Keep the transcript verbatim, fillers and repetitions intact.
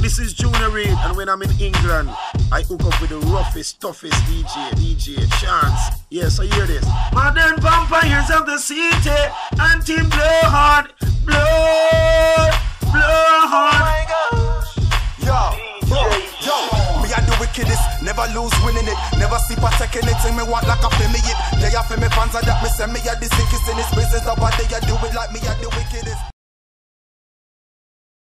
This is Junior Reid, and when I'm in England, I hook up with the roughest, toughest D J, D J Chance. Yes, I hear this. Modern vampires of the city, and team blow hard, blow, blow hard. Oh my gosh. Yo, bro, yo, me I do wickedest, never lose winning it, never sleep or taking it, and me want like a family it. They are for me fans, I that me send me a the sickest in this business, nobody I do it like me, I do wickedest.